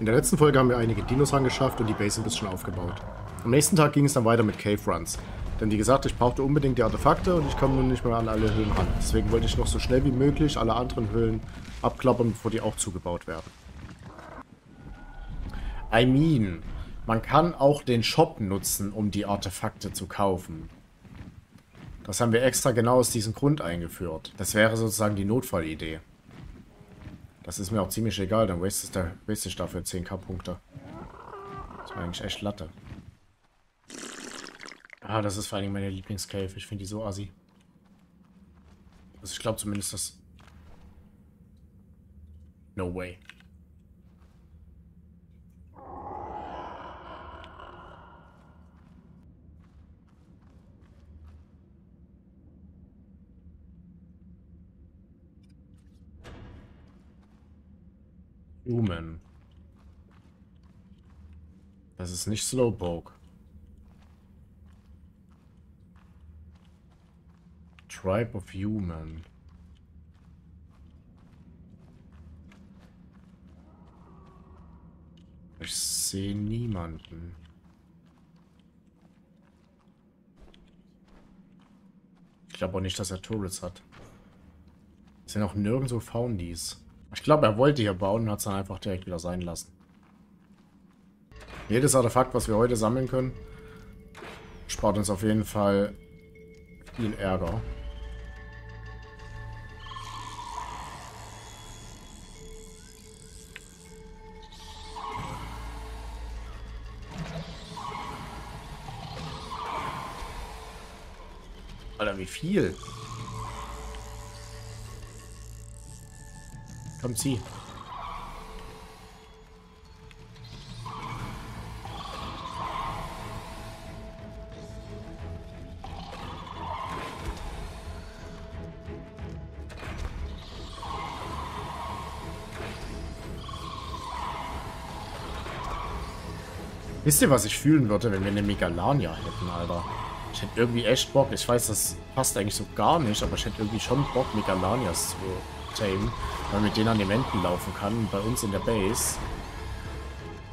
In der letzten Folge haben wir einige Dinos angeschafft und die Base ein bisschen aufgebaut. Am nächsten Tag ging es dann weiter mit Cave Runs. Denn wie gesagt, ich brauchte unbedingt die Artefakte und ich komme nun nicht mehr an alle Höhlen ran. Deswegen wollte ich noch so schnell wie möglich alle anderen Höhlen abklappern, bevor die auch zugebaut werden. I mean, man kann auch den Shop nutzen, um die Artefakte zu kaufen. Das haben wir extra genau aus diesem Grund eingeführt. Das wäre sozusagen die Notfallidee. Das ist mir auch ziemlich egal, dann waste ich dafür 10k-Punkte. Das ist eigentlich echt Latte. Ah, das ist vor allem meine Lieblingscave. Ich finde die so assi. Also ich glaube zumindest das... No way. Human. Das ist nicht Slowpoke. Tribe of Human. Ich sehe niemanden. Ich glaube auch nicht, dass er Tourist hat. Es sind auch nirgendwo Foundies. Ich glaube, er wollte hier bauen und hat es dann einfach direkt wieder sein lassen. Jedes Artefakt, was wir heute sammeln können, spart uns auf jeden Fall viel Ärger. Alter, wie viel? Komm, zieh. Wisst ihr, was ich fühlen würde, wenn wir eine Megalania hätten, Alter? Ich hätte irgendwie echt Bock. Ich weiß, das passt eigentlich so gar nicht, aber ich hätte irgendwie schon Bock, Megalanias zu tamen, weil man mit denen an den Wänden laufen kann. Bei uns in der Base,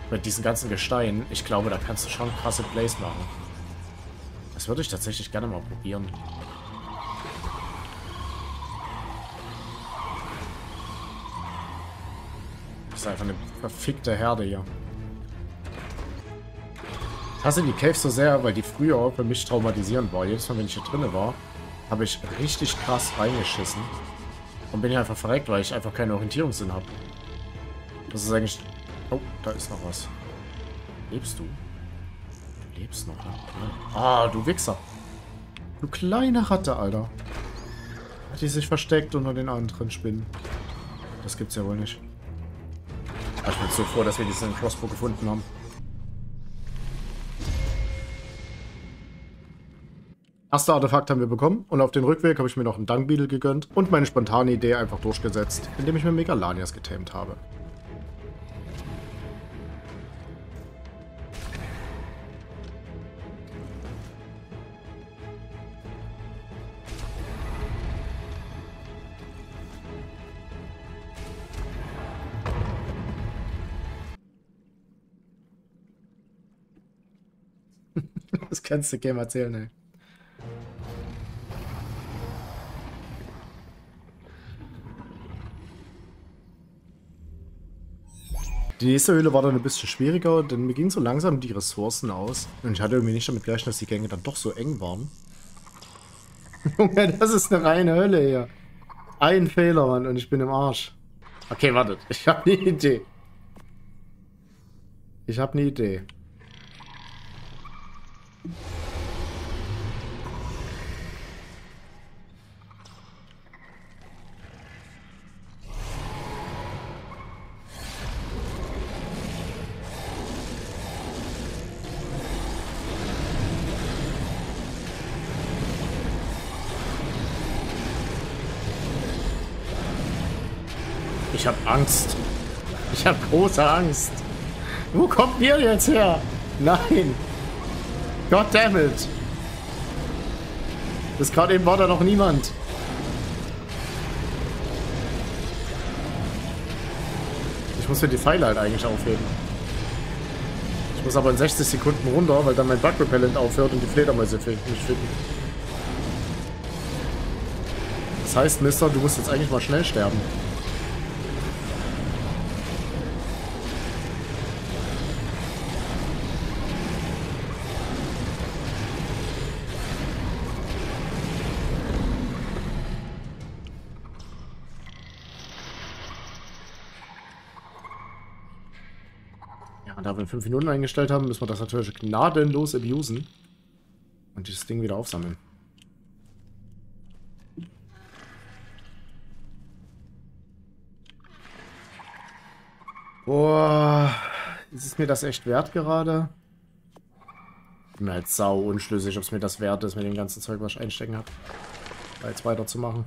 mit diesen ganzen Gesteinen, ich glaube, da kannst du schon krasse Plays machen. Das würde ich tatsächlich gerne mal probieren. Das ist einfach eine verfickte Herde hier. Ich hasse die Caves so sehr, weil die früher für mich traumatisierend war. Jedes Mal, wenn ich hier drin war, habe ich richtig krass reingeschissen. Und bin hier einfach verreckt, weil ich einfach keinen Orientierungssinn habe. Das ist eigentlich... Oh, da ist noch was. Lebst du? Du lebst noch, ne? Ah, du Wichser. Du kleine Ratte, Alter. Hat die sich versteckt unter den anderen Spinnen? Das gibt's ja wohl nicht. Ich bin so froh, dass wir diesen Crossbow gefunden haben. Erste Artefakt haben wir bekommen und auf dem Rückweg habe ich mir noch einen Dung Beetle gegönnt und meine spontane Idee einfach durchgesetzt, indem ich mir Megalanias getamed habe. Das kannst du keinem erzählen, ey. Die nächste Höhle war dann ein bisschen schwieriger, denn mir gingen so langsam die Ressourcen aus. Und ich hatte irgendwie nicht damit gerechnet, dass die Gänge dann doch so eng waren. Junge, das ist eine reine Hölle hier. Ein Fehler, Mann, und ich bin im Arsch. Okay, wartet. Ich habe eine Idee. Ich habe eine Idee. Ich hab Angst. Ich hab große Angst. Wo kommt ihr jetzt her? Nein. Goddammit. Bis gerade eben war da noch niemand. Ich muss mir die Pfeile halt eigentlich aufheben. Ich muss aber in 60 Sekunden runter, weil dann mein Bug Repellent aufhört und die Fledermäuse mich finden. Das heißt, Mister, du musst jetzt eigentlich mal schnell sterben. Da wir 5 Minuten eingestellt haben, müssen wir das natürlich gnadenlos abusen und dieses Ding wieder aufsammeln. Boah, ist es mir das echt wert gerade? Ich bin halt sau unschlüssig, ob es mir das wert ist, mit dem ganzen Zeug, was ich einstecken habe, da jetzt weiterzumachen.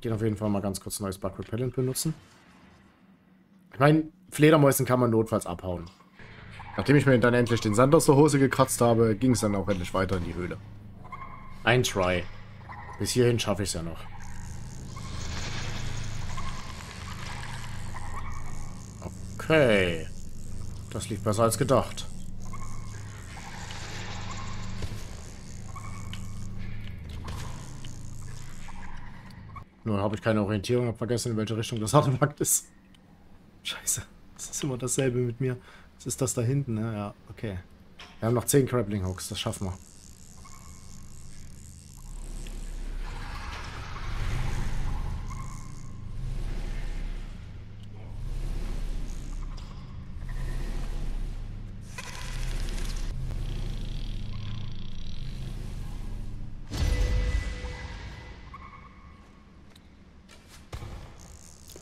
Gehen auf jeden Fall mal ganz kurz ein neues Bug Repellent benutzen. Ich meine, Fledermäusen kann man notfalls abhauen. Nachdem ich mir dann endlich den Sand aus der Hose gekratzt habe, ging es dann auch endlich weiter in die Höhle. Ein Try. Bis hierhin schaffe ich es ja noch. Okay. Das lief besser als gedacht. Nur habe ich keine Orientierung, habe vergessen, in welche Richtung das Artefakt ist. Scheiße, das ist immer dasselbe mit mir. Was ist das da hinten? Ne? Ja, okay. Wir haben noch 10 Grappling Hooks, das schaffen wir.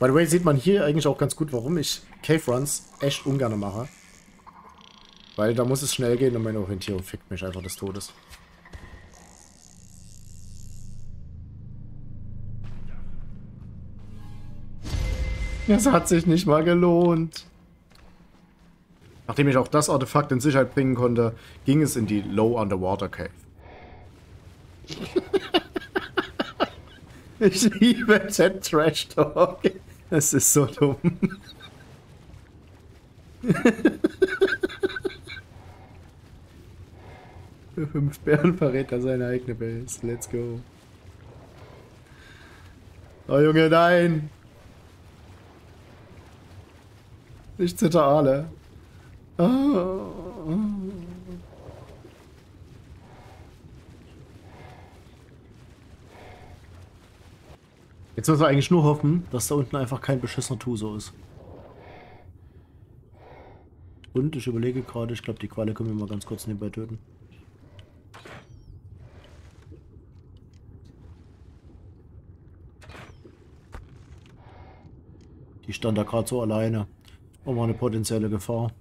By the way, sieht man hier eigentlich auch ganz gut, warum ich Cave Runs echt ungern mache. Weil da muss es schnell gehen und meine Orientierung fickt mich einfach des Todes. Das hat sich nicht mal gelohnt. Nachdem ich auch das Artefakt in Sicherheit bringen konnte, ging es in die Low Underwater Cave. Ich liebe Chat Trash Talk. Das ist so dumm. Für 5 Bären verrät er seine eigene Base. Let's go. Oh Junge, nein! Ich zitter alle. Oh. Jetzt müssen wir eigentlich nur hoffen, dass da unten einfach kein beschissener Tuso ist. Und ich überlege gerade, ich glaube, die Qualle können wir mal ganz kurz nebenbei töten. Die stand da gerade so alleine. Auch mal eine potenzielle Gefahr.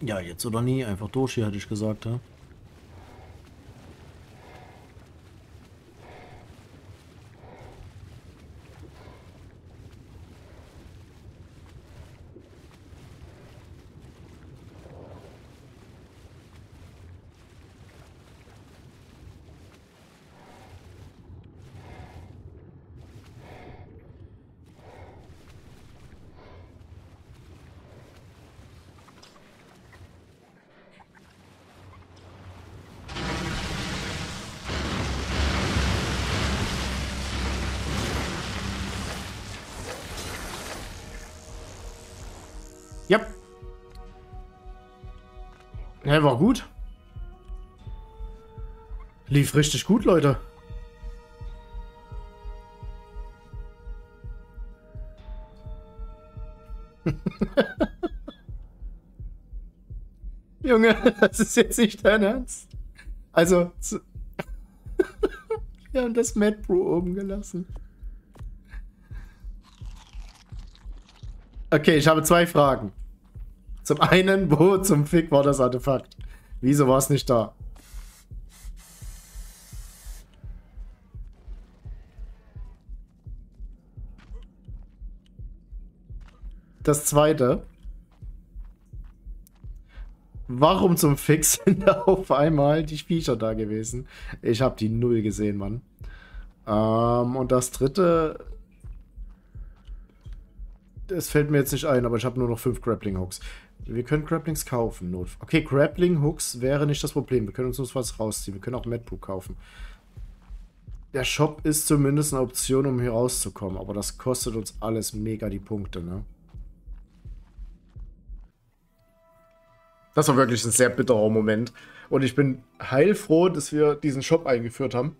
Ja, jetzt oder nie. Einfach durch hier, hätte ich gesagt. Ja? Ja. Ja, war gut. Lief richtig gut, Leute. Junge, das ist jetzt nicht dein Ernst. Also, wir haben das Mad Brew oben gelassen. Okay, ich habe 2 Fragen. Zum einen, wo zum Fick war das Artefakt? Wieso war es nicht da? Das zweite, Warum zum Fix sind da auf einmal die Viecher da gewesen? Ich habe die null gesehen, Mann. Und das dritte... Es fällt mir jetzt nicht ein, aber ich habe nur noch 5 Grappling Hooks. Wir können Grapplings kaufen. Okay, Grappling Hooks wäre nicht das Problem. Wir können uns nur was rausziehen. Wir können auch Madpool kaufen. Der Shop ist zumindest eine Option, um hier rauszukommen. Aber das kostet uns alles mega die Punkte, ne? Das war wirklich ein sehr bitterer Moment. Und ich bin heilfroh, dass wir diesen Shop eingeführt haben.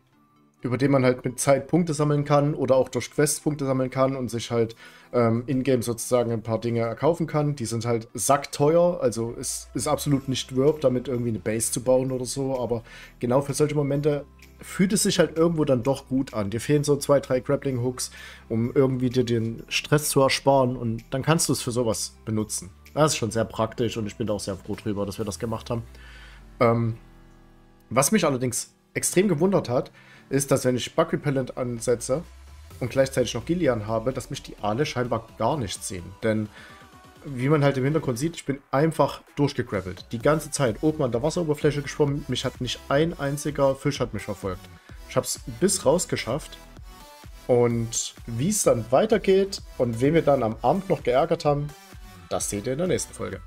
Über den man halt mit Zeit Punkte sammeln kann oder auch durch Quests Punkte sammeln kann und sich halt in-game sozusagen ein paar Dinge erkaufen kann. Die sind halt sackteuer, also es ist absolut nicht worth, damit irgendwie eine Base zu bauen oder so, aber genau für solche Momente fühlt es sich halt irgendwo dann doch gut an. Dir fehlen so 2, 3 Grappling Hooks, um irgendwie dir den Stress zu ersparen und dann kannst du es für sowas benutzen. Das ist schon sehr praktisch und ich bin da auch sehr froh drüber, dass wir das gemacht haben. Was mich allerdings extrem gewundert hat, ist, dass wenn ich Bug Repellent ansetze und gleichzeitig noch Gillian habe, dass mich die Aale scheinbar gar nicht sehen. Denn, wie man halt im Hintergrund sieht, ich bin einfach durchgegrappelt. Die ganze Zeit oben an der Wasseroberfläche geschwommen, mich hat nicht ein einziger Fisch hat mich verfolgt. Ich habe es bis raus geschafft. Und wie es dann weitergeht und wen wir dann am Abend noch geärgert haben, das seht ihr in der nächsten Folge.